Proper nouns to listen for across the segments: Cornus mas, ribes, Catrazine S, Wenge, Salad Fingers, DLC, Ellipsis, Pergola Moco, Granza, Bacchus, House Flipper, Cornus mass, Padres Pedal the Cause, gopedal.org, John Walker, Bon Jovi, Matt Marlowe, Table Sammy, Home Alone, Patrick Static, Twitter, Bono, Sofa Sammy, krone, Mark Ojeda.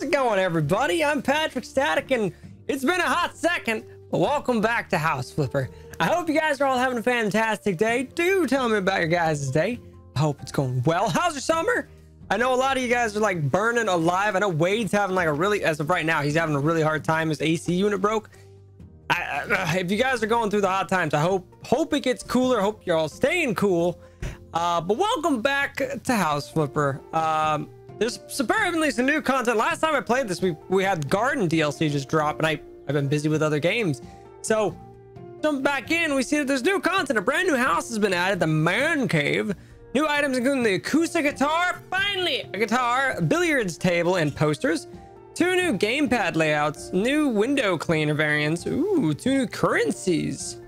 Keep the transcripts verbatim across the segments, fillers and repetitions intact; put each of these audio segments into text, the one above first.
How's it going, everybody? I'm Patrick Static, and it's been a hot second, but welcome back to House Flipper. I hope you guys are all having a fantastic day. Do tell me about your guys' day. I hope it's going well. How's your summer? I know a lot of you guys are like burning alive. I know Wade's having like a really, as of right now, he's having a really hard time. His A C unit broke. I, I, if you guys are going through the hot times, I hope hope it gets cooler. Hope you're all staying cool. Uh, but welcome back to House Flipper. Um, there's apparently some new content. Last time I played this, we we had Garden D L C just drop, and I I've been busy with other games. So jump back in. We see that there's new content. A brand new house has been added, the Man Cave. New items including the acoustic guitar, finally a guitar, a billiards table, and posters. Two new gamepad layouts, new window cleaner variants. Ooh, two new currencies.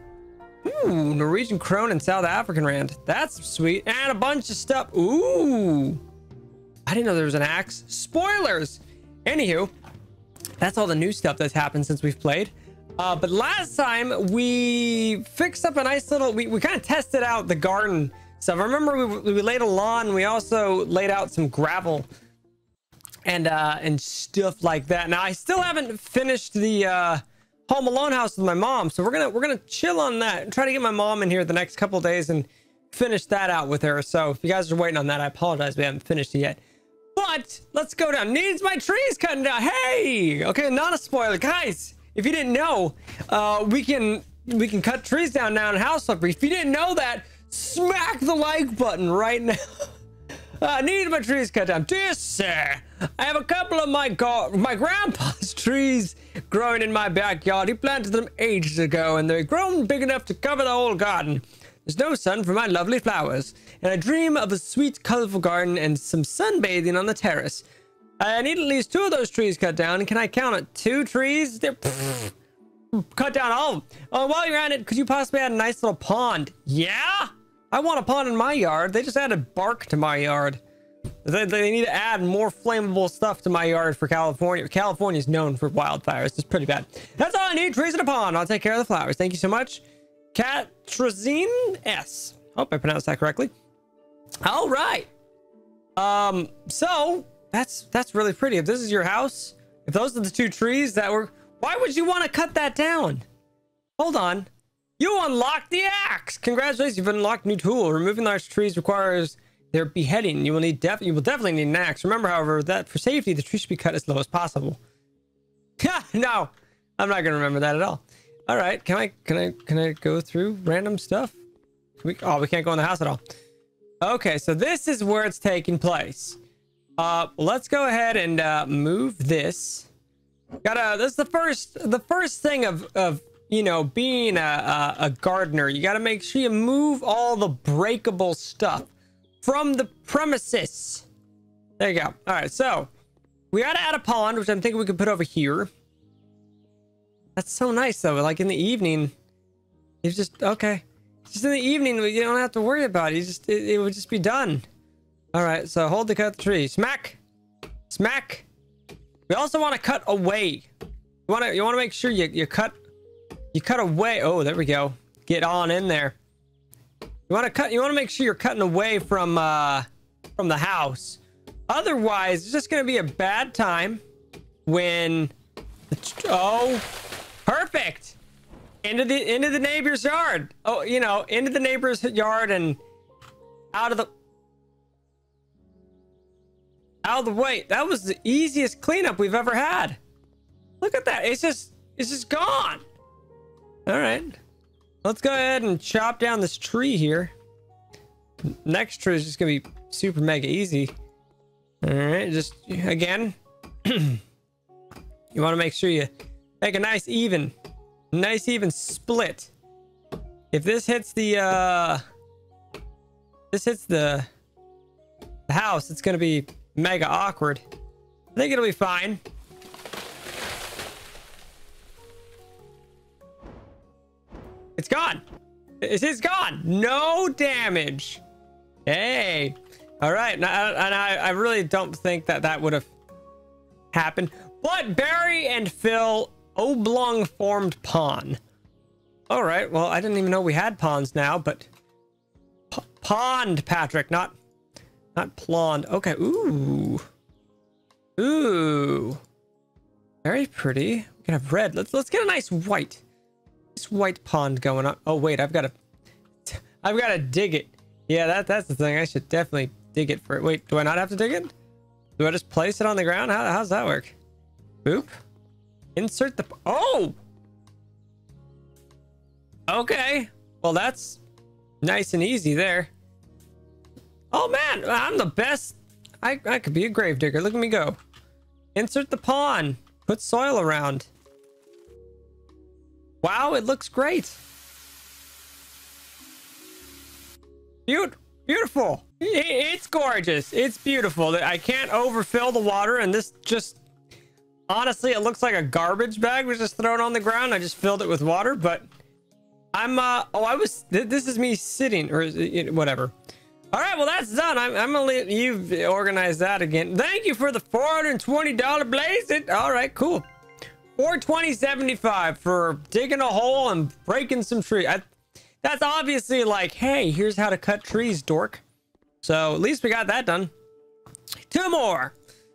Ooh, Norwegian krone and South African rand. That's sweet. And a bunch of stuff. Ooh, I didn't know there was an axe. Spoilers. Anywho, that's all the new stuff that's happened since we've played. Uh, but last time we fixed up a nice little, we, we kind of tested out the garden. So I remember we, we laid a lawn. We also laid out some gravel and uh, and stuff like that. Now I still haven't finished the uh, Home Alone house with my mom, so we're gonna we're gonna chill on that and try to get my mom in here the next couple of days and finish that out with her. So if you guys are waiting on that, I apologize. We haven't finished it yet. But let's go down. Needs my trees cutting down. Hey, okay, not a spoiler, guys. If you didn't know, uh, we can we can cut trees down now in House Flipper. If you didn't know that, smack the like button right now. I need my trees cut down. Dear sir, I have a couple of my gar my grandpa's trees growing in my backyard. He planted them ages ago, and they've grown big enough to cover the whole garden. There's no sun for my lovely flowers, and I dream of a sweet, colorful garden and some sunbathing on the terrace. I need at least two of those trees cut down. Can I count it? Two trees? They're... Pfft. Cut down all of them. Oh, while you're at it, could you possibly add a nice little pond? Yeah? I want a pond in my yard. They just added bark to my yard. They, they need to add more flammable stuff to my yard for California. California's known for wildfires. It's pretty bad. That's all I need. Trees and a pond. I'll take care of the flowers. Thank you so much. Catrazine S. Hope I pronounced that correctly. All right. Um, so that's that's really pretty. If this is your house, if those are the two trees that were... Why would you want to cut that down? Hold on. You unlocked the axe! Congratulations, you've unlocked a new tool. Removing large trees requires their beheading. You will need def you will definitely need an axe. Remember, however, that for safety, the tree should be cut as low as possible. No, I'm not gonna remember that at all. All right, can I can I can I go through random stuff? Can we, oh, we can't go in the house at all. Okay, so this is where it's taking place. Uh, let's go ahead and uh, move this. Gotta. This is the first the first thing of of. You know, being a, a, a gardener, you got to make sure you move all the breakable stuff from the premises. There you go. All right, so we got to add a pond, which I'm thinking we could put over here. That's so nice, though. Like in the evening, it's just okay. Just in the evening, you don't have to worry about it. You just it, it would just be done. All right, so hold to cut the tree. Smack, smack. We also want to cut away. You want to you want to make sure you you cut. You cut away. Oh, there we go. Get on in there. You want to cut. You want to make sure you're cutting away from uh, from the house. Otherwise, it's just going to be a bad time when. Oh, perfect. Into the into the neighbor's yard. Oh, you know, into the neighbor's yard and out of the out of the way. That was the easiest cleanup we've ever had. Look at that. It's just it's just gone. All right, let's go ahead and chop down this tree here. Next tree is just gonna be super mega easy. All right, just again, you want to make sure you make a nice even, nice even split. If this hits the, uh, this hits the, the house, it's gonna be mega awkward. I think it'll be fine. It's gone. It is gone. No damage. Hey. All right. And I, and I, I really don't think that that would have happened. But bury and fill oblong formed pond. All right. Well, I didn't even know we had ponds now, but P pond, Patrick, not not pond. Okay. Ooh. Ooh. pretty. We can have red. Let's let's get a nice white. This white pond going on. Oh wait, I've got to, I've got to dig it. Yeah, that that's the thing. I should definitely dig it for it. Wait, do I not have to dig it? Do I just place it on the ground? How how's that work? Boop. Insert the. Oh. Okay. Well, that's nice and easy there. Oh man, I'm the best. I I could be a grave digger. Look at me go. Insert the pond. Put soil around. Wow, it looks great. Beaut beautiful. It's gorgeous. It's beautiful. I can't overfill the water, and this just honestly, it looks like a garbage bag was just thrown on the ground. I just filled it with water, but I'm uh oh I was th this is me sitting or uh, whatever. All right, well that's done. I'm, I'm gonna let you organize that again. Thank you for the four hundred twenty dollar blaze. It all right, cool. four twenty seventy-five for digging a hole and breaking some tree. I, that's obviously like, hey, here's how to cut trees, dork. So at least we got that done. Two more.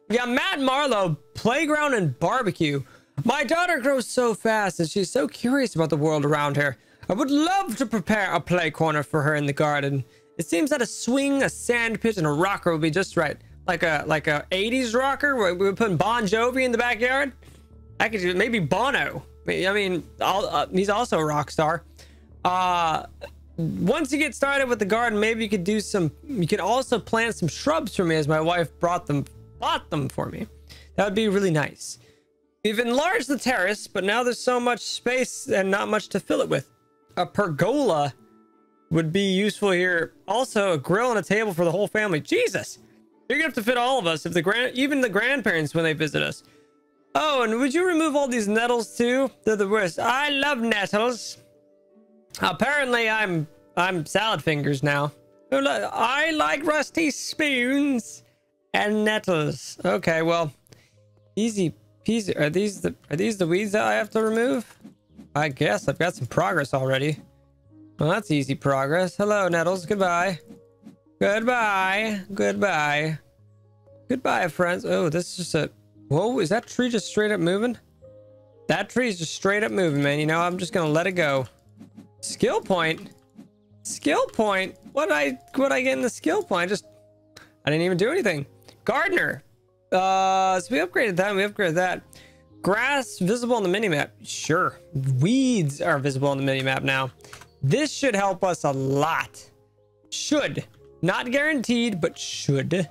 We got Matt Marlowe, playground and barbecue. My daughter grows so fast and she's so curious about the world around her. I would love to prepare a play corner for her in the garden. It seems that a swing, a sand pit, and a rocker would be just right. Like a like a eighties rocker where we were putting Bon Jovi in the backyard. I could do maybe Bono. I mean, I'll, uh, he's also a rock star. Uh, once you get started with the garden, maybe you could do some. You could also plant some shrubs for me, as my wife brought them, bought them for me. That would be really nice. We've enlarged the terrace, but now there's so much space and not much to fill it with. A pergola would be useful here. Also, a grill and a table for the whole family. Jesus, you're gonna have to fit all of us, if the grand, even the grandparents when they visit us. Oh, and would you remove all these nettles too? They're the worst. I love nettles. Apparently, I'm I'm Salad Fingers now. I like rusty spoons and nettles. Okay, well, easy peasy. Are these the are these the weeds that I have to remove? I guess I've got some progress already. Well, that's easy progress. Hello, nettles. Goodbye. Goodbye. Goodbye. Goodbye, friends. Oh, this is just a... Whoa, is that tree just straight up moving? That tree's just straight up moving, man. You know, I'm just going to let it go. Skill point? Skill point? What did I, what did I get in the skill point? I just... I didn't even do anything. Gardener. Uh, so we upgraded that and we upgraded that. Grass visible on the minimap. Sure. Weeds are visible on the minimap now. This should help us a lot. Should. Not guaranteed, but should.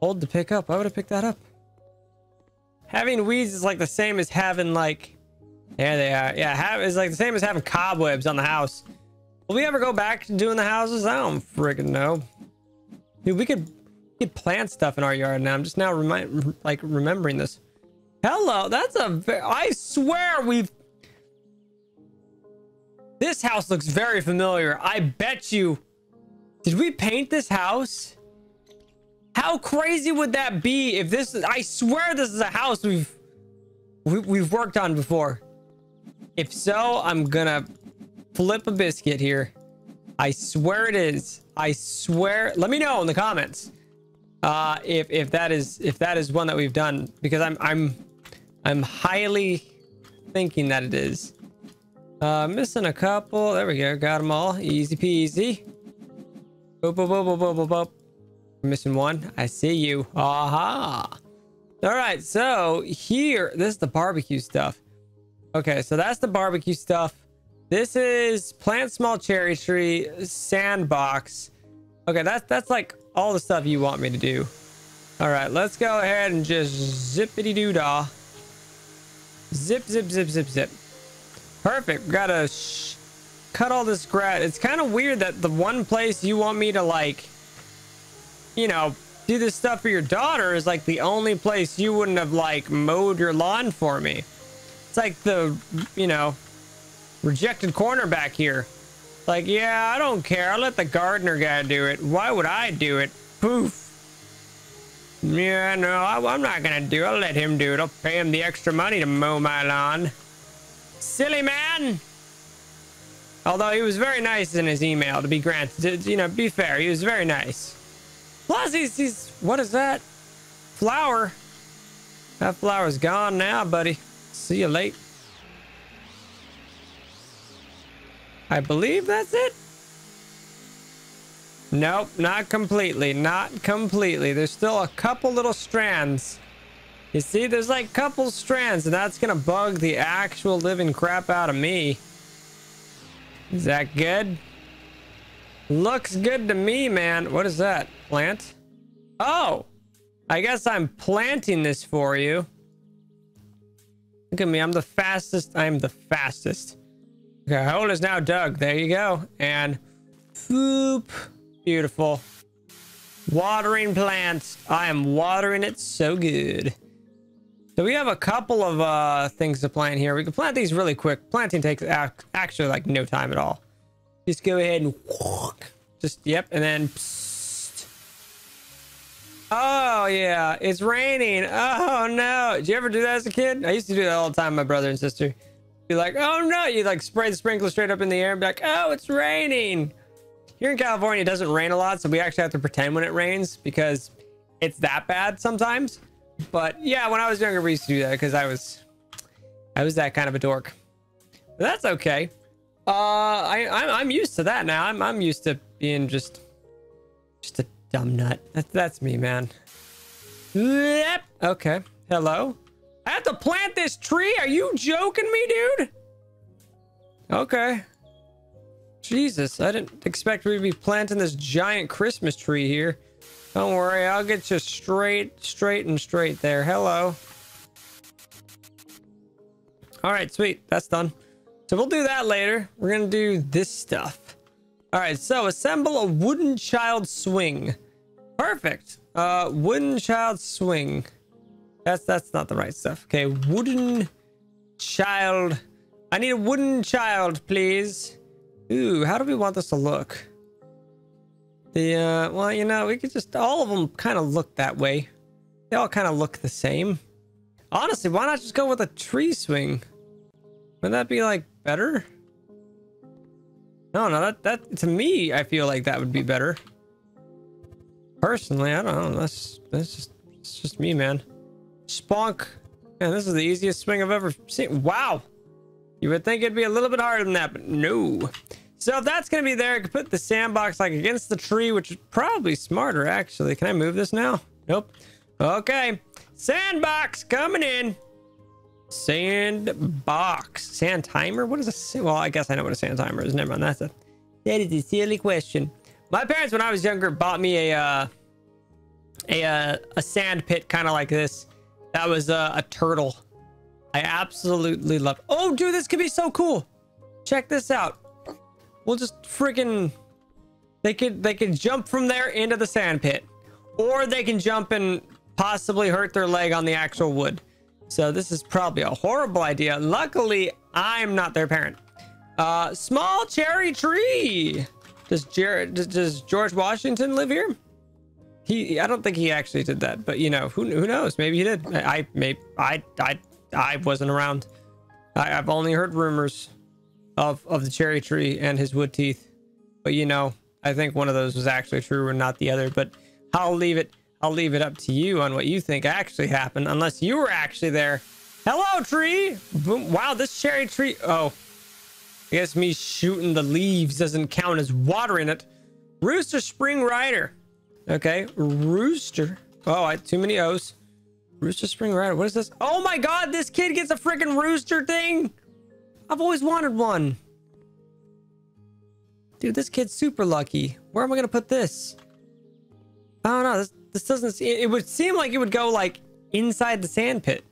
Hold to pick up. I would have picked that up. Having weeds is like the same as having like... There they are. Yeah, have, it's like the same as having cobwebs on the house. Will we ever go back to doing the houses? I don't freaking know. Dude, we could, we could plant stuff in our yard now. I'm just now remind, like remembering this. Hello, that's a... I swear we've... This house looks very familiar. I bet you. Did we paint this house? How crazy would that be if this is, I swear this is a house we've we, we've worked on before. If so, I'm gonna flip a biscuit here. I swear it is. I swear. Let me know in the comments uh, if if that is if that is one that we've done, because I'm I'm I'm highly thinking that it is. Uh, missing a couple. There we go. Got them all. Easy peasy. Boop, boop, boop, boop, boop, boop. Missing one. I see you. Aha. All right. So here, this is the barbecue stuff. Okay. So that's the barbecue stuff. This is plant small cherry tree, sandbox. Okay. That's, that's like all the stuff you want me to do. All right. Let's go ahead and just zippity doo dah. Zip, zip, zip, zip, zip. Perfect. Gotta sh cut all this grass. It's kind of weird that the one place you want me to, like, you know, do this stuff for your daughter is like the only place you wouldn't have like mowed your lawn for me. It's like the, you know, rejected corner back here. Like, yeah, I don't care. I'll let the gardener guy do it. Why would I do it? Poof. Yeah, no, I, I'm not gonna do it. I'll let him do it. I'll pay him the extra money to mow my lawn. Silly man. Although he was very nice in his email, to be granted, you know, be fair, he was very nice. Plus he's, he's what is that flower? That flower's gone now, buddy. See you late. I believe that's it. Nope, not completely. Not completely. There's still a couple little strands. You see, there's like couple strands, and that's gonna bug the actual living crap out of me. Is that good? Looks good to me, man. What is that? Plant? Oh! I guess I'm planting this for you. Look at me. I'm the fastest. I'm the fastest. Okay, hole is now dug. There you go. And... whoop. Beautiful. Watering plants. I am watering it so good. So we have a couple of uh, things to plant here. We can plant these really quick. Planting takes ac actually like no time at all. Just go ahead and walk. Just, yep. And then... psst. Oh, yeah. It's raining. Oh, no. Did you ever do that as a kid? I used to do that all the time, my brother and sister. Be like, oh, no. You like spray the sprinkler straight up in the air and be like, oh, it's raining. Here in California, it doesn't rain a lot, so we actually have to pretend when it rains because it's that bad sometimes. But yeah, when I was younger, we used to do that because I was, I was that kind of a dork. But that's okay. Uh, I, I'm, I'm used to that now. I'm, I'm used to being just, just a dumb nut. That's, that's me, man. Yep. Okay. Hello. I have to plant this tree. Are you joking me, dude? Okay. Jesus, I didn't expect we'd be planting this giant Christmas tree here. Don't worry, I'll get you straight, straight, and straight there. Hello. All right, sweet. That's done. So we'll do that later. We're going to do this stuff. All right, so assemble a wooden child swing. Perfect. Uh, wooden child swing. That's, that's not the right stuff. Okay, wooden child. I need a wooden child, please. Ooh, how do we want this to look? The, uh, well, you know, we could just, all of them kind of look that way. They all kind of look the same. Honestly, why not just go with a tree swing? Wouldn't that be, like, better? No, no, that, that, to me, I feel like that would be better. Personally, I don't know. That's, that's just, it's just me, man. Sponk. Man, this is the easiest swing I've ever seen. Wow. You would think it'd be a little bit harder than that, but no. So if that's going to be there, I could put the sandbox like against the tree, which is probably smarter, actually. Can I move this now? Nope. Okay. Sandbox coming in. Sandbox. Sand timer? What is a sand? Well, I guess I know what a sand timer is. Never mind. That's a, that is a silly question. My parents, when I was younger, bought me a, uh, a, uh, a sand pit kind of like this. That was uh, a turtle. I absolutely love it. Oh, dude, this could be so cool. Check this out. We'll just freaking... They could, they could jump from there into the sand pit. Or they can jump and possibly hurt their leg on the actual wood. So this is probably a horrible idea. Luckily, I'm not their parent. Uh, small cherry tree. Does, Jer does, does George Washington live here? He, I don't think he actually did that. But, you know, who, who knows? Maybe he did. I, I maybe I... I I wasn't around. I, I've only heard rumors of of the cherry tree and his wood teeth, but you know, I think one of those was actually true and not the other. But I'll leave it. I'll leave it up to you on what you think actually happened, unless you were actually there. Hello, tree. Boom. Wow, this cherry tree. Oh, I guess me shooting the leaves doesn't count as watering it. Rooster Spring Rider. Okay, rooster. Oh, I too many O's. Rooster Spring Rider. What is this? Oh my god, this kid gets a freaking rooster thing. I've always wanted one. Dude, this kid's super lucky. Where am I gonna put this? I don't know. This, this doesn't... It, it would seem like it would go like inside the sand pit,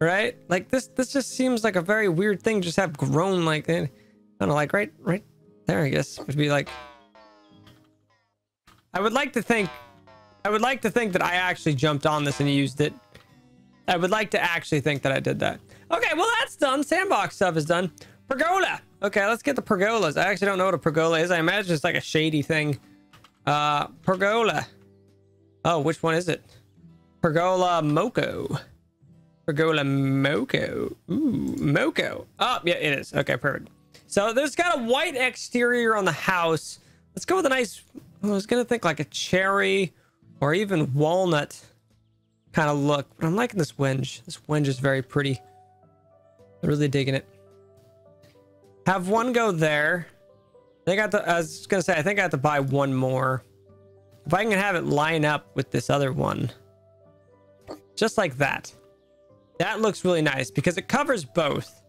right? Like this this just seems like a very weird thing just have grown like in. I don't know, like right right there, I guess would be like... I would like to think I would like to think that I actually jumped on this and used it. I would like to actually think that I did that. Okay, well, that's done. Sandbox stuff is done. Pergola. Okay, let's get the pergolas. I actually don't know what a pergola is. I imagine it's like a shady thing. Uh, pergola. Oh, which one is it? Pergola Moco. Pergola Moco. Ooh, Moco. Oh, yeah, it is. Okay, perfect. So there's got a white exterior on the house. Let's go with a nice... I was going to think like a cherry... or even walnut kind of look, but I'm liking this wenge. This wenge is very pretty. Really digging it. Have one go there. I think I, have to, I was gonna say, I think I have to buy one more. If I can have it line up with this other one. Just like that. That looks really nice because it covers both.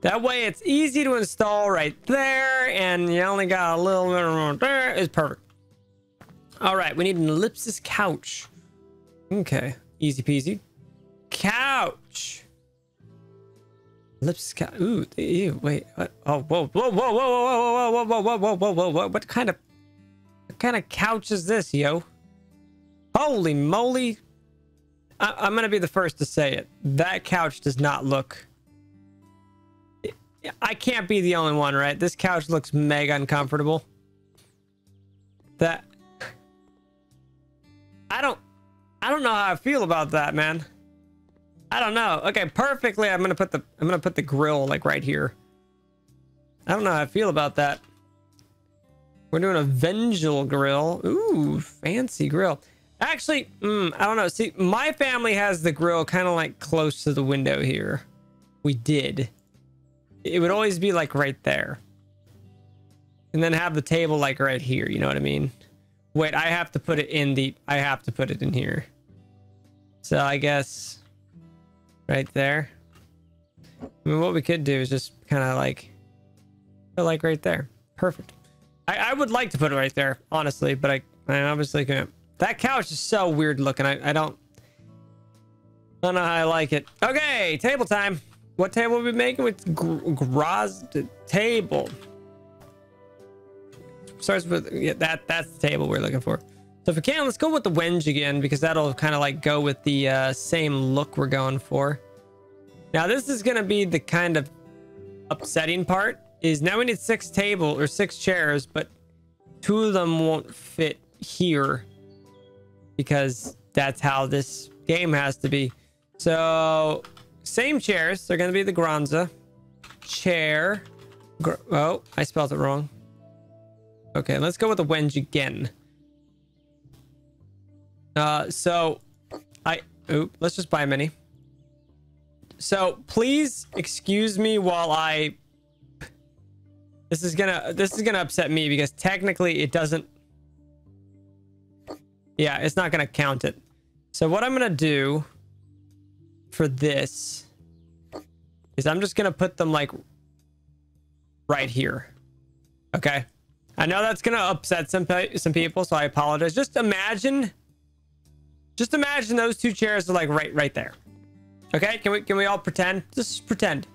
That way it's easy to install right there. And you only got a little bit around there. It's perfect. All right, we need an ellipsis couch. Okay, easy peasy. Couch. Ellipsis couch. Ooh, ew, wait. What? Oh, whoa, whoa, whoa, whoa, whoa, whoa, whoa, whoa, whoa, whoa, whoa, whoa. What kind of, what kind of couch is this, yo? Holy moly. I I'm going to be the first to say it. That couch does not look... I can't be the only one, right? This couch looks mega uncomfortable. That... I don't... I don't know how I feel about that, man. I don't know. Okay, perfectly, I'm gonna put the... I'm gonna put the grill, like, right here. I don't know how I feel about that. We're doing a Vengeful grill. Ooh, fancy grill. Actually, mm, I don't know. See, my family has the grill kind of, like, close to the window here. We did. It would always be like right there, and then have the table like right here. You know what I mean? Wait, I have to put it in the... I have to put it in here. So I guess right there. I mean, what we could do is just kind of like, like right there. Perfect. I, I would like to put it right there, honestly, but I, I obviously can't. That couch is so weird looking. I, I don't, I don't know how I like it. Okay, table time. What table are we making with Granza table? Starts with, yeah, that. That's the table we're looking for. So if we can, let's go with the Wenge again, because that'll kind of like go with the uh, same look we're going for. Now this is going to be the kind of upsetting part. Is now we need six table or six chairs, but two of them won't fit here because that's how this game has to be. So. Same chairs. They're going to be the Granza chair. Gr oh, I spelled it wrong. Okay, let's go with the Wenge again. Uh, so I... Oop, let's just buy many. So please excuse me while I... This is gonna... This is gonna upset me because technically it doesn't... Yeah, it's not gonna count it. So what I'm gonna do... for this is I'm just gonna put them like right here. Okay, I know that's gonna upset some some people, so I apologize. Just imagine, just imagine those two chairs are like right right there. Okay, can we can we all pretend? Just pretend.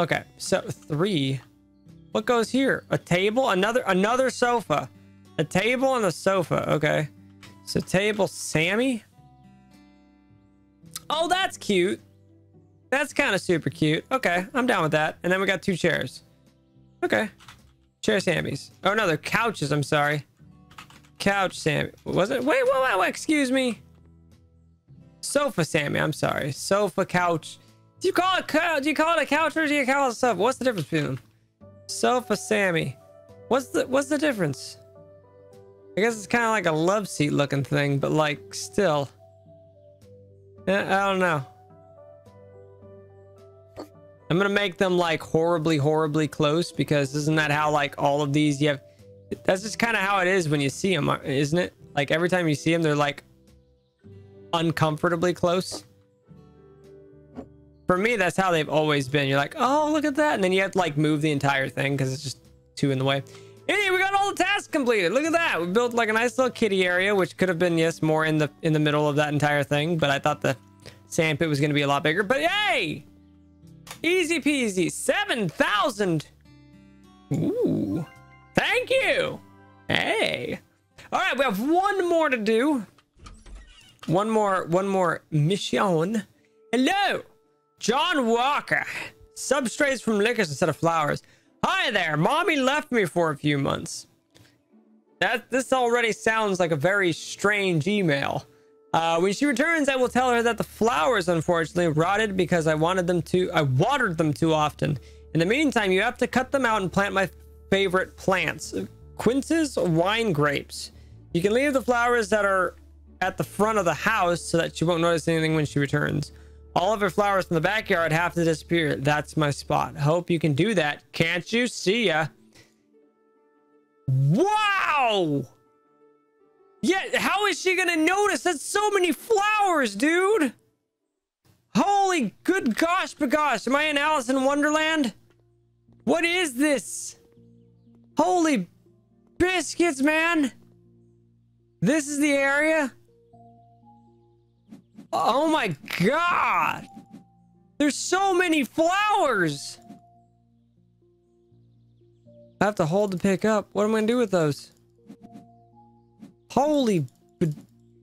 Okay, so three. What goes here? A table, another another sofa, a table and a sofa. Okay, so Table Sammy. Oh, that's cute. That's kind of super cute. Okay, I'm down with that. And then we got two chairs. Okay. Chair Sammy's. Oh, no, they're couches. I'm sorry. Couch Sammy. Was it? Wait, wait, wait, wait. Excuse me. Sofa Sammy. I'm sorry. Sofa couch. Do you call it couch? Do you call it a couch or do you call it a sofa? What's the difference between them? Sofa Sammy. What's the, what's the difference? I guess it's kind of like a love seat looking thing, but like still... I don't know. I'm gonna make them like horribly, horribly close because isn't that how like all of these you have? That's just kind of how it is when you see them, isn't it? Like every time you see them, they're like uncomfortably close. For me, that's how they've always been. You're like, oh, look at that. And then you have to like move the entire thing because it's just too in the way. Anyway, we got all the tasks completed. Look at that. We built like a nice little kitty area, which could have been, yes, more in the in the middle of that entire thing. But I thought the sand pit was going to be a lot bigger. But hey, easy peasy. seven thousand. Ooh, thank you. Hey. All right, we have one more to do. One more, one more mission. Hello, John Walker. Substrates from liquors instead of flowers. Hi there, mommy left me for a few months. That this already sounds like a very strange email. Uh, when she returns, I will tell her that the flowers unfortunately rotted because I wanted them to. I watered them too often. In the meantime, you have to cut them out and plant my favorite plants, quinces, wine grapes. You can leave the flowers that are at the front of the house so that she won't notice anything when she returns. All of her flowers in the backyard have to disappear. That's my spot. Hope you can do that. Can't you? See ya. Wow! Yeah, how is she gonna notice? That's so many flowers, dude! Holy good gosh bagosh! Am I in Alice in Wonderland? What is this? Holy biscuits, man! This is the area? Oh my god! There's so many flowers! I have to hold to pick up. What am I gonna do with those? Holy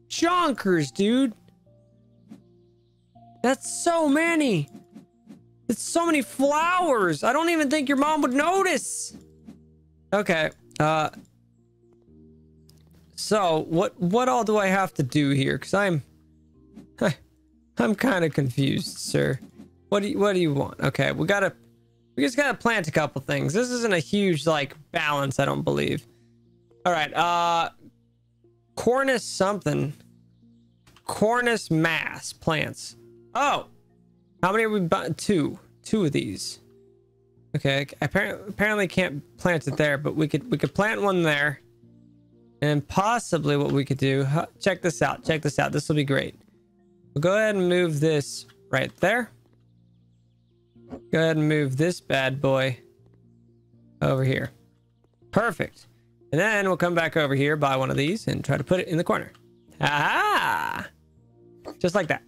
jonkers, dude! That's so many! It's so many flowers! I don't even think your mom would notice! Okay, uh... so, what, what all do I have to do here? Because I'm... I, I'm kind of confused, sir. What do you, what do you want? Okay, we gotta... We just gotta plant a couple things. This isn't a huge, like, balance, I don't believe. Alright, uh... Cornus something. Cornus mass plants. Oh! How many are we buying? Two. Two of these. Okay, apparently, apparently can't plant it there, but we could we could plant one there. And possibly what we could do... Check this out. Check this out. This will be great. We'll go ahead and move this right there. Go ahead and move this bad boy over here. Perfect. And then we'll come back over here, buy one of these, and try to put it in the corner. Aha! Just like that.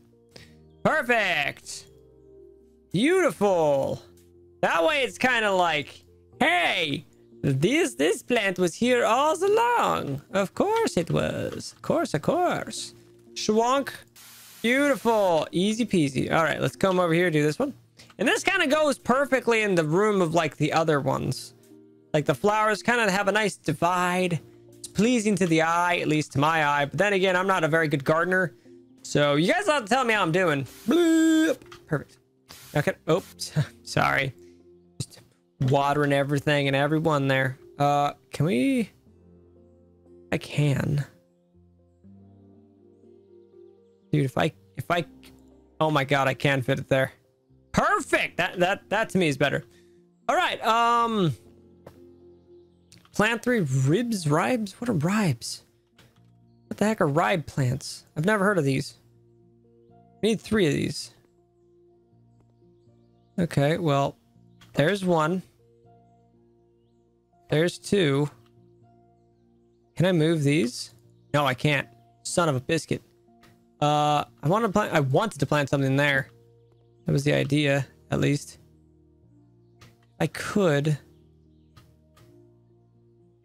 Perfect! Beautiful! That way it's kind of like, hey, this, this plant was here all along. Of course it was. Of course, of course. Schwank. Beautiful. Easy peasy. All right, let's come over here and do this one. And this kind of goes perfectly in the room of, like, the other ones. Like, the flowers kind of have a nice divide. It's pleasing to the eye, at least to my eye. But then again, I'm not a very good gardener. So, you guys have to tell me how I'm doing. Bloop. Perfect. Okay. Oops. Sorry. Just watering everything and everyone there. Uh, can we... I can. Dude, if I... If I... Oh my god, I can fit it there. Perfect! That, that, that to me is better. Alright, um... Plant three ribs, ribes? What are ribes? What the heck are ribe plants? I've never heard of these. We need three of these. Okay, well, there's one. There's two. Can I move these? No, I can't. Son of a biscuit. Uh, I wanted to plant. I wanted to plant something there. That was the idea, at least. I could.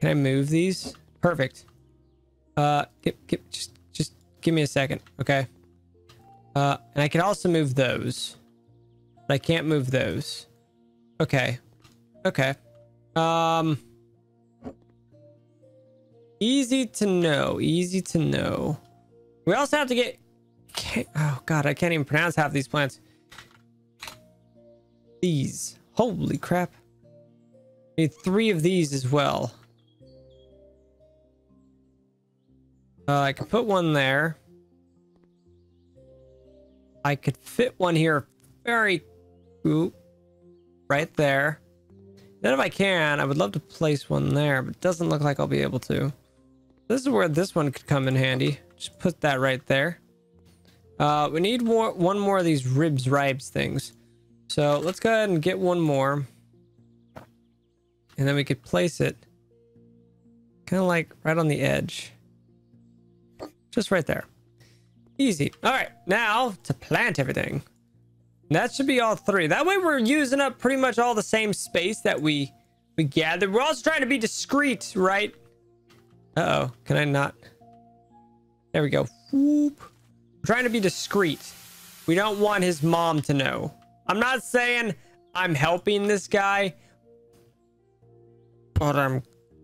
Can I move these? Perfect. Uh, get, get, just, just give me a second, okay? Uh, and I can also move those. But I can't move those. Okay. Okay. Um. Easy to know. Easy to know. We also have to get... Can't, oh, God. I can't even pronounce half these plants. These. Holy crap. We need three of these as well. Uh, I could put one there. I could fit one here very... Ooh, right there. Then if I can, I would love to place one there, but it doesn't look like I'll be able to. This is where this one could come in handy. Just put that right there. Uh, we need more, one more of these ribs, ribes things. So let's go ahead and get one more. And then we could place it kind of like right on the edge. Just right there. Easy. All right, now to plant everything. That should be all three. That way we're using up pretty much all the same space that we we gathered. We're also trying to be discreet, right? Uh-oh. Can I not? There we go. Whoop. We're trying to be discreet. We don't want his mom to know. I'm not saying I'm helping this guy, but I'm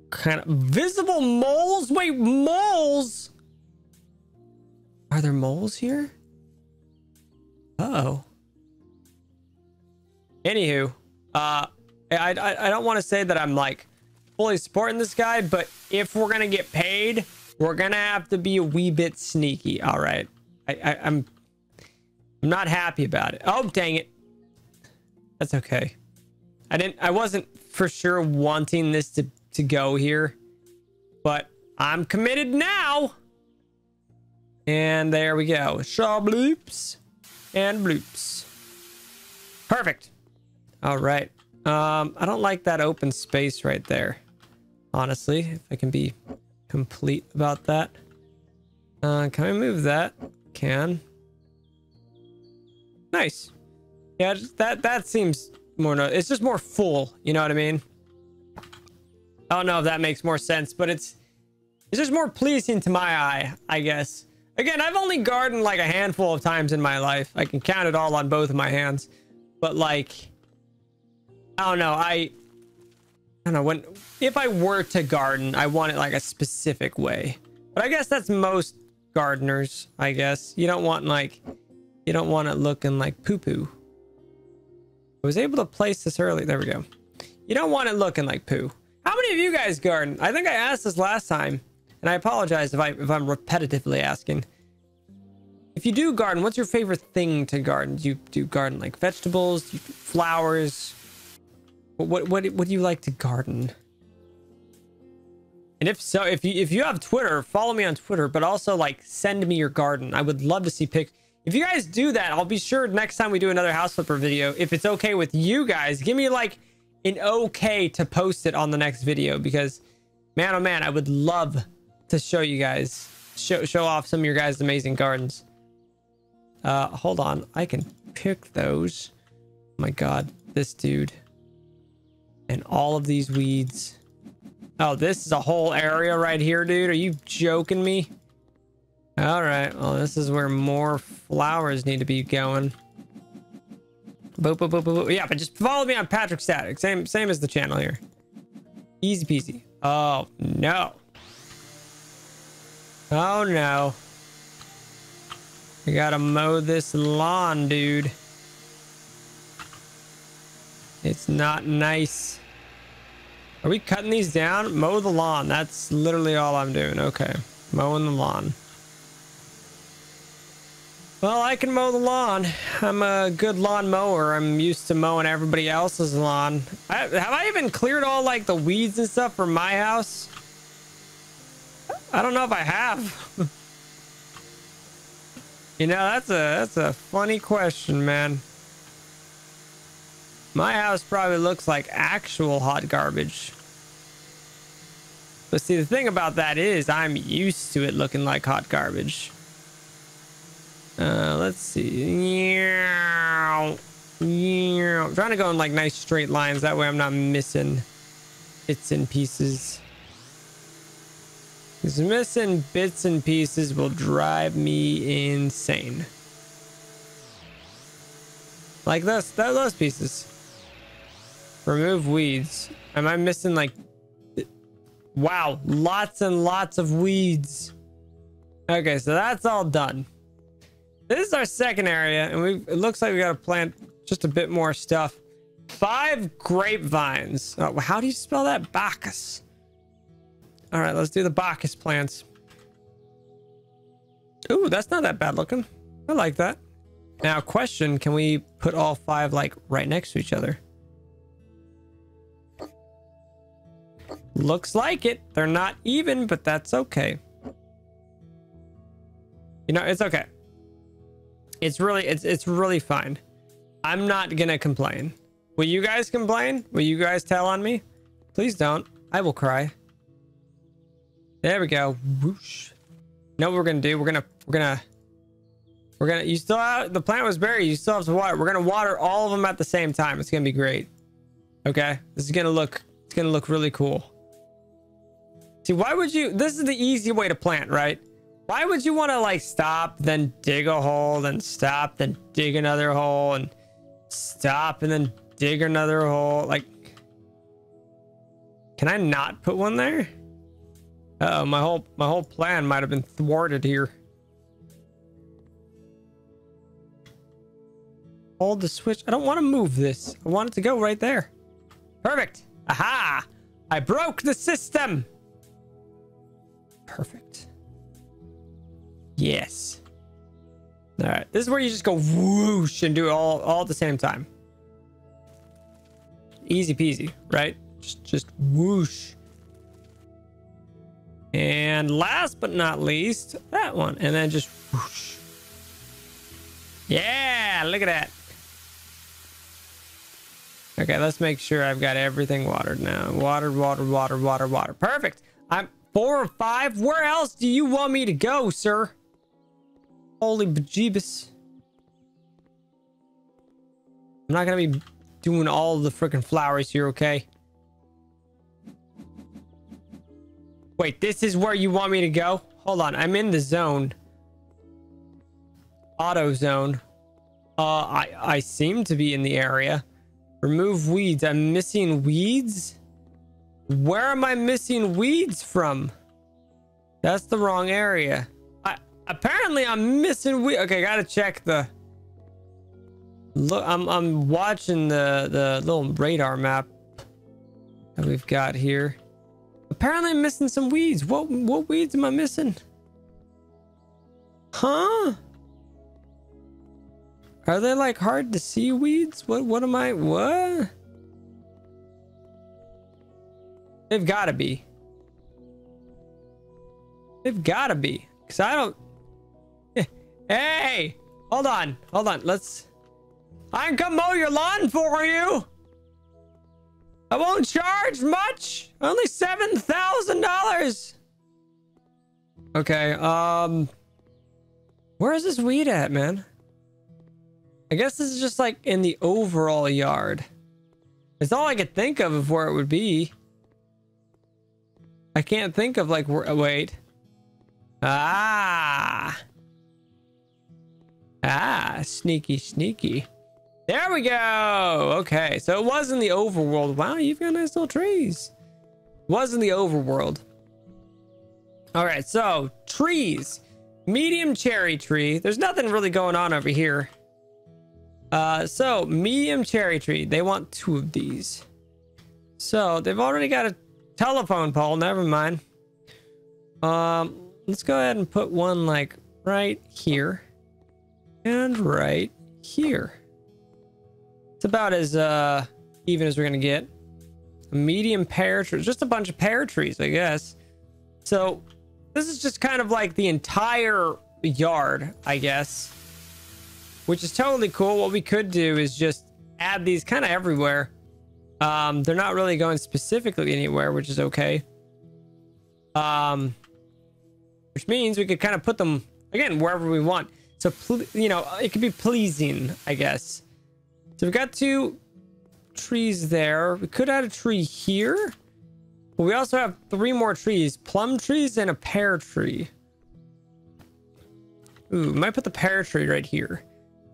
kind of... Visible moles? Wait, moles? Are there moles here? Uh-oh. Anywho, uh, I, I, I don't want to say that I'm, like, fully supporting this guy, but if we're going to get paid, we're going to have to be a wee bit sneaky. All right. I, I, I'm I'm not happy about it. Oh, dang it. That's okay. I didn't, I wasn't for sure wanting this to, to go here, but I'm committed now. And there we go. Shaw bloops and bloops. Perfect. All right. Um, I don't like that open space right there. Honestly, if I can be complete about that. Uh, can I move that? Can. Nice. Yeah, that, that seems more, no, it's just more full. You know what I mean? I don't know if that makes more sense, but it's, it's just more pleasing to my eye, I guess. Again, I've only gardened like a handful of times in my life. I can count it all on both of my hands, but like, I don't know. I, I don't know when, if I were to garden, I want it like a specific way, but I guess that's most gardeners, I guess. You don't want like, you don't want it looking like poo poo. I was able to place this early. There we go. You don't want it looking like poo. How many of you guys garden? I think I asked this last time, and I apologize if, I, if I'm repetitively asking. If you do garden, what's your favorite thing to garden? Do you do garden like vegetables, flowers? What, what, what do you like to garden? And if so, if you, if you have Twitter, follow me on Twitter, but also like send me your garden. I would love to see pics. If you guys do that, I'll be sure next time we do another House Flipper video, if it's okay with you guys, give me like an okay to post it on the next video, because man, oh man, I would love to show you guys, show, show off some of your guys' amazing gardens. Uh, hold on. I can pick those. My God, this dude. And all of these weeds. Oh, this is a whole area right here, dude. Are you joking me? All right. Well, this is where more flowers need to be going. Boop, boop, boop, boop, boop. Yeah, but just follow me on Patrick Static. Same, same as the channel here. Easy peasy. Oh, no. Oh, no. I gotta mow this lawn, dude. It's not nice. Are we cutting these down? Mow the lawn. That's literally all I'm doing. Okay. Mowing the lawn. Well, I can mow the lawn. I'm a good lawn mower. I'm used to mowing everybody else's lawn. I, have I even cleared all like the weeds and stuff for my house? I don't know if I have. You know, that's a that's a funny question, man. My house probably looks like actual hot garbage. But see, the thing about that is I'm used to it looking like hot garbage. Uh, let's see. Yeah. Yeah. I'm trying to go in like nice straight lines. That way I'm not missing bits and pieces. Because missing bits and pieces will drive me insane. Like those, those pieces. Remove weeds. Am I missing like... Wow. Lots and lots of weeds. Okay, so that's all done. This is our second area, and we it looks like we got to plant just a bit more stuff. Five grapevines. Oh, how do you spell that? Bacchus. All right, let's do the Bacchus plants. Ooh, that's not that bad looking. I like that. Now, question, can we put all five, like, right next to each other? Looks like it. They're not even, but that's okay. You know, it's okay. It's really, it's, it's really fine. I'm not going to complain. Will you guys complain? Will you guys tell on me? Please don't. I will cry. There we go. Whoosh. You know what we're going to do? We're going to, we're going to, we're going to, you still have, the plant was buried. You still have to water. We're going to water all of them at the same time. It's going to be great. Okay. This is going to look, it's going to look really cool. See, why would you, this is the easy way to plant, right? Why would you want to like stop, then dig a hole, then stop, then dig another hole, and stop, and then dig another hole? Like, can I not put one there? Uh oh, my whole my whole plan might have been thwarted here. Hold the switch. I don't want to move this. I want it to go right there. Perfect. Aha! I broke the system. Perfect. Yes. All right, this is where you just go whoosh and do it all, all at the same time. Easy peasy, right? Just, just whoosh. And last but not least, that one. And then just whoosh. Yeah, look at that. Okay, let's make sure I've got everything watered now. Water, water, water, water, water. Perfect. I'm four or five. Where else do you want me to go, sir? Holy bejeebus. I'm not going to be doing all the freaking flowers here, okay? Wait, this is where you want me to go? Hold on, I'm in the zone. Auto zone. Uh, I, I seem to be in the area. Remove weeds. I'm missing weeds? Where am I missing weeds from? That's the wrong area. I apparently I'm missing weeds. Okay, gotta check the look. I'm I'm watching the the little radar map that we've got here. Apparently I'm missing some weeds. What what weeds am I missing? Huh? Are they like hard to see weeds? What, what am I, what? They've gotta be. They've gotta be. Cause I don't, hey, hold on, hold on. Let's, I can come mow your lawn for you. I won't charge much. Only seven thousand dollars. Okay. Um, where is this weed at, man? I guess this is just like in the overall yard. It's all I could think of of where it would be. I can't think of like where, wait. Ah. Ah, sneaky, sneaky. There we go. Okay, so it was in the overworld. Wow, you've got nice little trees. It was in the overworld. All right, so trees. Medium cherry tree. There's nothing really going on over here. Uh, so medium cherry tree. They want two of these. So they've already got a telephone pole. Never mind. Um, let's go ahead and put one like right here and right here. It's about as, uh, even as we're going to get. A medium pear tree. Just a bunch of pear trees, I guess. So this is just kind of like the entire yard, I guess. Which is totally cool. What we could do is just add these kind of everywhere. Um, they're not really going specifically anywhere, which is okay. Um, which means we could kind of put them, again, wherever we want. So, you know, it could be pleasing, I guess. So we've got two trees there. We could add a tree here. But we also have three more trees. Plum trees and a pear tree. Ooh, might put the pear tree right here.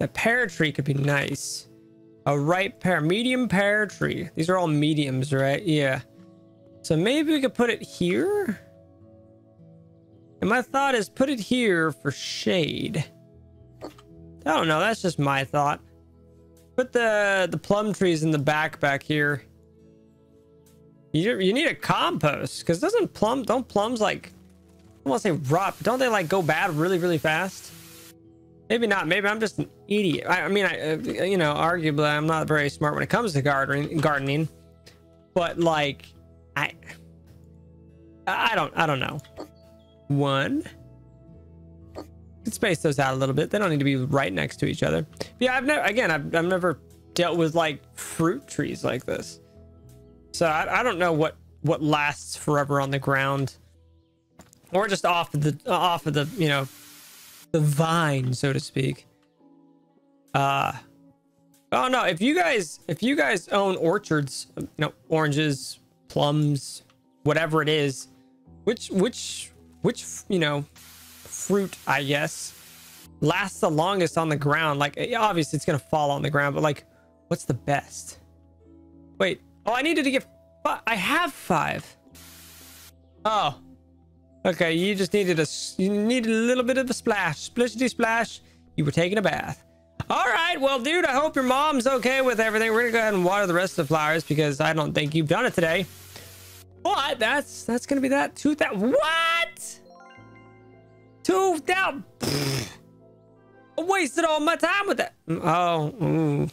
A pear tree could be nice. A ripe pear, medium pear tree. These are all mediums, right? Yeah. So maybe we could put it here. And my thought is put it here for shade. I don't know. That's just my thought. Put the the plum trees in the back back here. You you need a compost because doesn't plum don't plums like I want to say rot, but don't they like go bad really really fast? Maybe not. Maybe I'm just an idiot. I, I mean, I, uh, you know, arguably I'm not very smart when it comes to gardening, gardening, but like, I, I don't, I don't know. One. Could space those out a little bit. They don't need to be right next to each other. But yeah, I've never, again, I've, I've never dealt with like fruit trees like this. So I, I don't know what, what lasts forever on the ground or just off of the, off of the, you know, the vine, so to speak. Uh oh no, if you guys if you guys own orchards, you know, oranges, plums, whatever it is, which which which you know, fruit, I guess, lasts the longest on the ground. Like obviously it's gonna fall on the ground, but like what's the best? Wait, oh I needed to get five. I have five. Oh. Okay, you just needed a you needed a little bit of a splash, splishity splash. You were taking a bath. All right, well, dude, I hope your mom's okay with everything. We're gonna go ahead and water the rest of the flowers because I don't think you've done it today. But that's that's gonna be that two thousand. What? Two thousand. I wasted all my time with that. Oh, mm.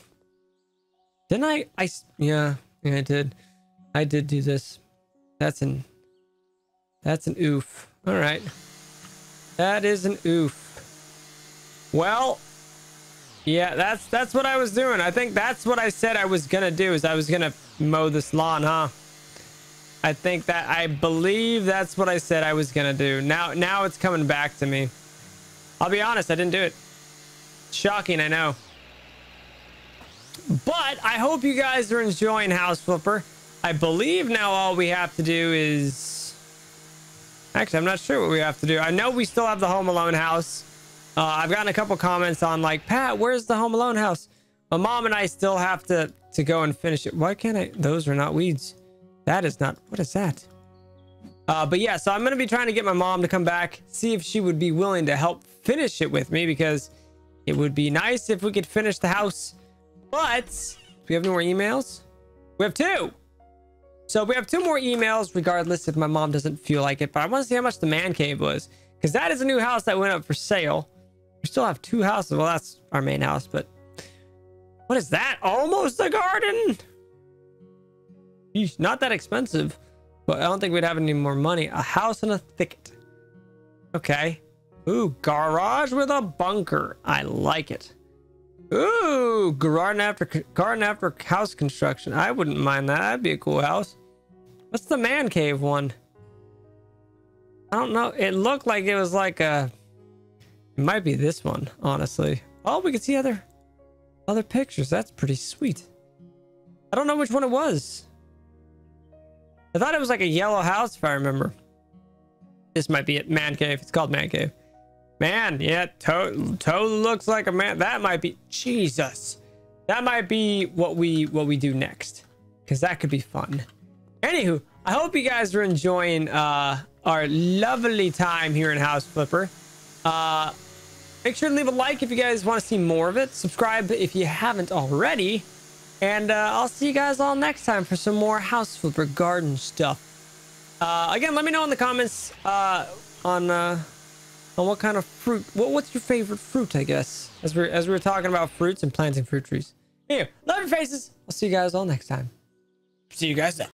Didn't I? I yeah, yeah, I did. I did do this. That's an. That's an oof. All right. That is an oof. Well, yeah, that's that's what I was doing. I think that's what I said I was gonna do. Is I was gonna mow this lawn, huh? I think that I believe that's what I said I was gonna do. Now, now it's coming back to me. I'll be honest, I didn't do it. Shocking, I know. But I hope you guys are enjoying House Flipper. I believe now all we have to do is... Actually, I'm not sure what we have to do. I know we still have the Home Alone house. Uh, I've gotten a couple comments on like, Pat, where's the Home Alone house? My mom and I still have to, to go and finish it. Why can't I? Those are not weeds. That is not... What is that? Uh, but yeah, so I'm going to be trying to get my mom to come back, see if she would be willing to help finish it with me, because it would be nice if we could finish the house. But do we have any more emails? We have two. So we have two more emails regardless if my mom doesn't feel like it. But I want to see how much the man cave was, because that is a new house that went up for sale. We still have two houses. Well, that's our main house. But what is that? Almost a garden. Yeesh, not that expensive, but I don't think we'd have any more money. A house in a thicket. Okay. Ooh, garage with a bunker. I like it. Ooh, garden after garden after house construction. I wouldn't mind that. That'd be a cool house. What's the man cave one? I don't know. It looked like it was like a... It might be this one, honestly. Oh, we can see other other pictures. That's pretty sweet. I don't know which one it was. I thought it was like a yellow house, if I remember. This might be it. Man cave. It's called man cave. Man, yeah, totally to looks like a man. That might be... Jesus. That might be what we what we do next, because that could be fun. Anywho, I hope you guys are enjoying uh, our lovely time here in House Flipper. Uh, make sure to leave a like if you guys want to see more of it. Subscribe if you haven't already. And uh, I'll see you guys all next time for some more House Flipper garden stuff. Uh, again, let me know in the comments uh, on uh, on what kind of fruit. What, what's your favorite fruit, I guess, as we're, as we were talking about fruits and planting fruit trees. Anyway, love your faces. I'll see you guys all next time. See you guys then.